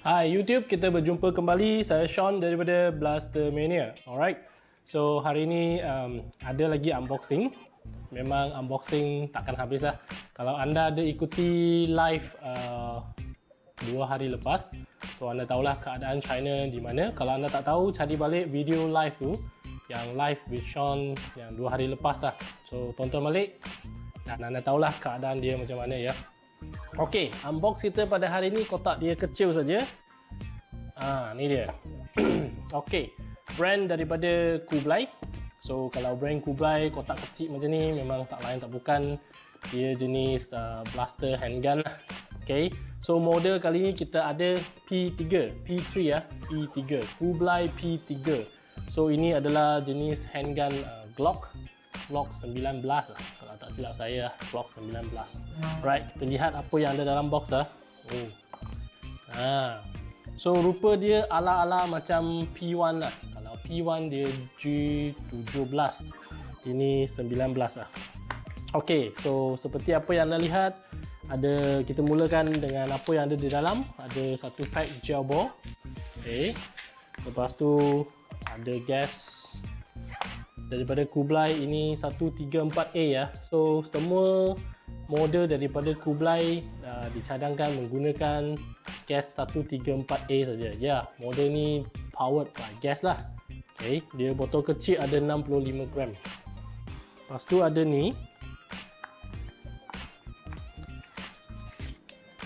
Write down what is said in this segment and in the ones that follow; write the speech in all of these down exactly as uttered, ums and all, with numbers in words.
Hai YouTube, kita berjumpa kembali. Saya Sean daripada Blasters Mania. Alright, so hari ini um, ada lagi unboxing. Memang unboxing takkan habis lah. Kalau anda ada ikuti live uh, dua hari lepas, so anda tahulah keadaan China di mana. Kalau anda tak tahu, cari balik video live tu, yang live with Sean yang dua hari lepas lah. So tonton balik dan anda tahulah keadaan dia macam mana ya. Okey, unbox kita pada hari ini kotak dia kecil saja. Ah, ni dia. Okey, brand daripada Kublai. So kalau brand Kublai kotak kecil macam ni memang tak lain tak bukan dia jenis uh, blaster handgun lah. Okey. So model kali ni kita ada P tiga, P tiga ya, P tiga, Kublai P tiga. So ini adalah jenis handgun uh, Glock. Glock sembilan belas lah, kalau tak silap saya Glock sembilan belas. Right, kita lihat apa yang ada dalam box dah. Oh. Ha. So rupa dia ala-ala macam P satu lah. Kalau P satu dia G tujuh belas. Ini sembilan belas lah. Okey, so seperti apa yang anda lihat, ada kita mulakan dengan apa yang ada di dalam. Ada satu pack gel ball. Okey. Lepas tu ada gas daripada Kublai, ini satu tiga empat A ya. So semua model daripada Kublai uh, dicadangkan menggunakan gas satu tiga empat A saja. Ya, yeah, model ni powered by gas lah. Okay, dia botol kecil ada enam puluh lima gram. Lepas tu ada ni.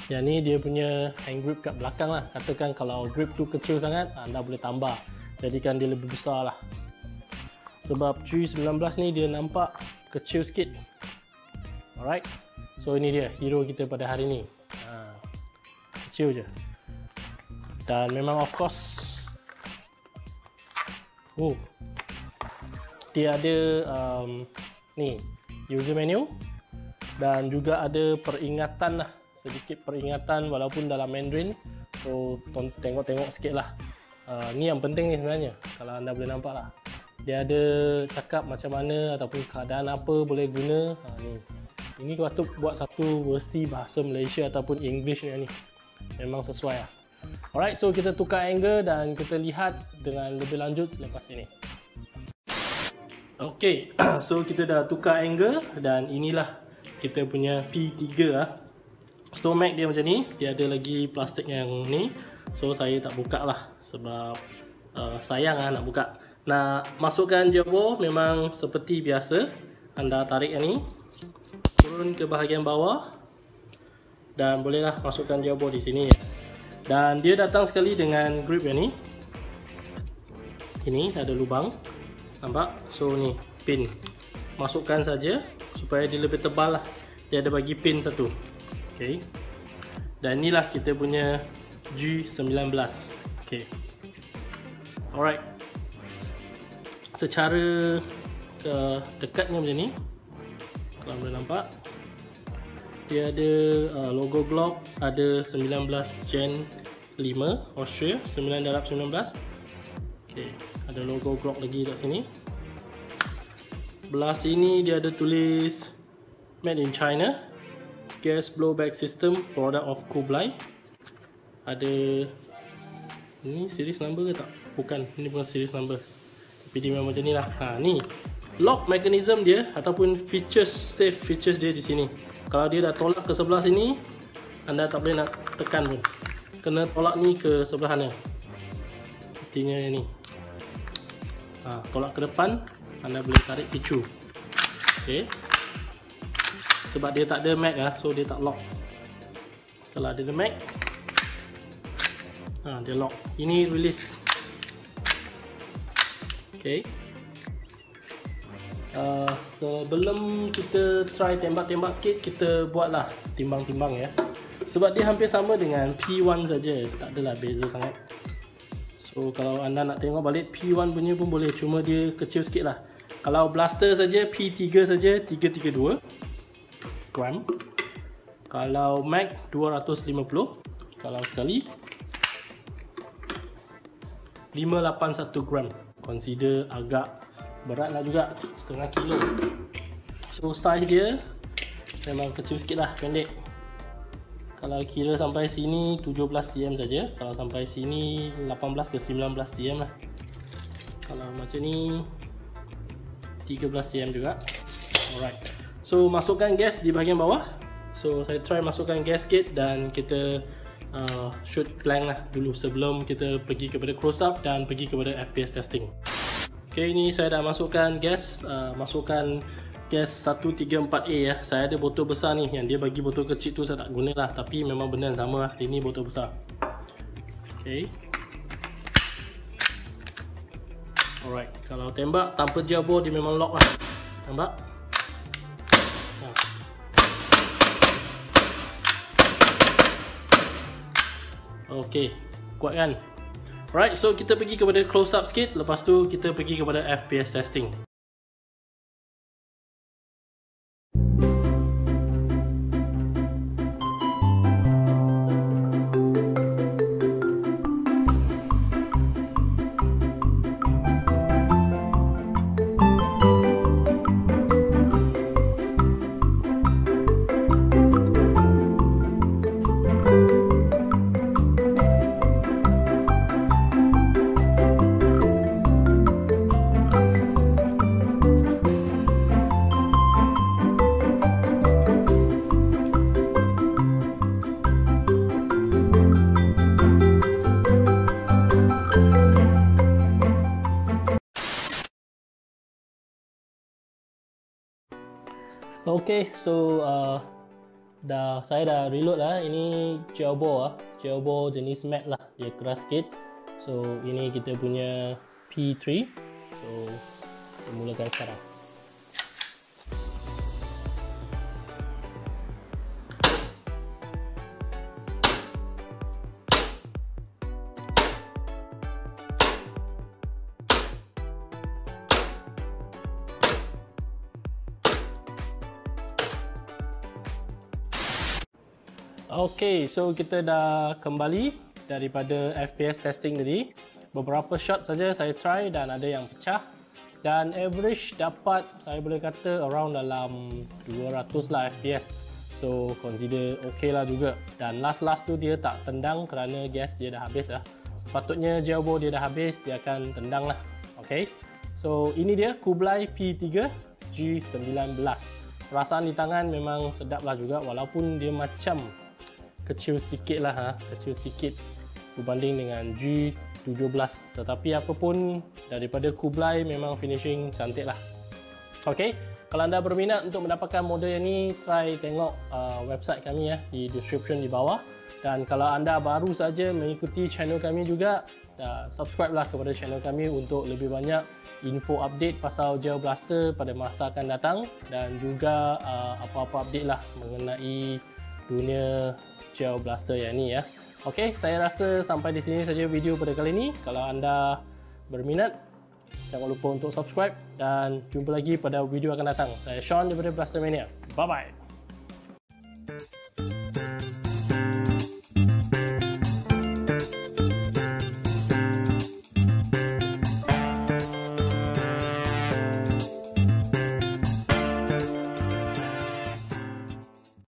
Yang ni dia punya hand grip kat belakang lah. Katakan kalau grip tu kecil sangat, anda boleh tambah. Jadikan dia lebih besar lah. Sebab G sembilan belas ni dia nampak kecil sikit. Alright. So ini dia hero kita pada hari ni. Ha, kecil je. Dan memang of course. Oh. Dia ada um, ni user menu. Dan juga ada peringatan lah. Sedikit peringatan walaupun dalam Mandarin. So tengok-tengok sikit lah. Uh, ni yang penting ni sebenarnya. Kalau anda boleh nampak lah. Dia ada cakap macam mana ataupun keadaan apa boleh guna. Ha, ni. Ini patut buat satu versi bahasa Malaysia ataupun English ni. Memang sesuai lah. Alright, so kita tukar angle dan kita lihat dengan lebih lanjut selepas ini. Okay, so kita dah tukar angle dan inilah kita punya P tiga lah. Stomach dia macam ni. Dia ada lagi plastik yang ni. So saya tak buka lah sebab uh, sayang lah nak buka. Nak masukkan jebol memang seperti biasa. Anda tarik yang ni, turun ke bahagian bawah dan bolehlah masukkan jebol di sini. Dan dia datang sekali dengan grip yang ni. Ini ada lubang. Nampak? So ni pin. Masukkan saja supaya dia lebih tebal lah. Dia ada bagi pin satu. Okey. Dan inilah kita punya G sembilan belas. Okey. Alright. Secara uh, dekatnya macam ni, kalau boleh nampak dia ada uh, logo Glock, ada sembilan belas Gen lima Austria sembilan sembilan belas. Okey, ada logo Glock lagi kat sini. Belah sini dia ada tulis Made in China, Gas Blowback System, Product of Kublai. Ada ni series number ke tak? Bukan, ini bukan series number. Jadi memang macam ni lah. Ha, ni lock mechanism dia ataupun features, safe features dia di sini. Kalau dia dah tolak ke sebelah sini, anda tak boleh nak tekan pun. Kena tolak ni ke sebelah sana. Artinya ni. Ha, tolak ke depan, anda boleh tarik picu. Okey. Sebab dia tak ada mag lah, so dia tak lock. Kalau dia ada mag, Nah, dia lock. Ini release. Oke. Okay. Uh, sebelum kita try tembak-tembak sikit, kita buatlah timbang-timbang ya. Sebab dia hampir sama dengan P one saja, tak adalah beza sangat. So kalau anda nak tengok balik P one punya pun boleh, cuma dia kecil sikit lah. Kalau blaster saja P tiga saja tiga tiga dua gram. Kalau mag dua ratus lima puluh. Kalau sekali lima lapan satu gram, consider agak berat lah juga, setengah kilo. So size dia memang kecil sikit lah, pendek. Kalau kira sampai sini tujuh belas sentimeter saja, kalau sampai sini lapan belas ke sembilan belas sentimeter lah. Kalau macam ni tiga belas sentimeter juga. Alright, so masukkan gas di bahagian bawah. So saya try masukkan gas sikit dan kita Uh, shoot blank lah dulu sebelum kita pergi kepada close up dan pergi kepada F P S testing. Ok, ni saya dah masukkan gas, uh, masukkan gas satu tiga empat A ya. Saya ada botol besar ni, yang dia bagi botol kecil tu saya tak guna lah, tapi memang benda yang sama lah, ini botol besar. Ok, alright, kalau tembak tanpa jabur dia memang lock lah, nampak? Okey, kuat kan? Alright, so kita pergi kepada close up sikit. Lepas tu kita pergi kepada F P S testing. Okay, so uh, dah, saya dah reload lah. Ini gelbor lah, gelbor jenis matte lah, dia keras sikit. So ini kita punya P tiga. So kita mulakan sekarang. Ok, so kita dah kembali daripada F P S testing tadi. Beberapa shot saja saya try dan ada yang pecah. Dan average dapat, saya boleh kata around dalam dua ratus lah F P S. So consider ok lah juga. Dan last-last tu dia tak tendang kerana gas dia dah habis lah. Sepatutnya gelbo dia dah habis, dia akan tendang lah. Ok, so ini dia Kublai P tiga G sembilan belas. Perasaan di tangan memang sedap lah juga, walaupun dia macam kecil sikit lah, ha? Kecil sikit berbanding dengan G tujuh belas, tetapi apa pun daripada Kublai memang finishing cantik lah. Ok, kalau anda berminat untuk mendapatkan model yang ni, try tengok uh, website kami ya, di description di bawah. Dan kalau anda baru saja mengikuti channel kami juga, uh, subscribe lah kepada channel kami untuk lebih banyak info update pasal gel blaster pada masa akan datang, dan juga apa-apa uh, update lah mengenai dunia gel blaster yang ni ya. Ok, saya rasa sampai di sini saja video pada kali ini. Kalau anda berminat, jangan lupa untuk subscribe dan jumpa lagi pada video akan datang. Saya Sean daripada Blasters Mania. Bye bye.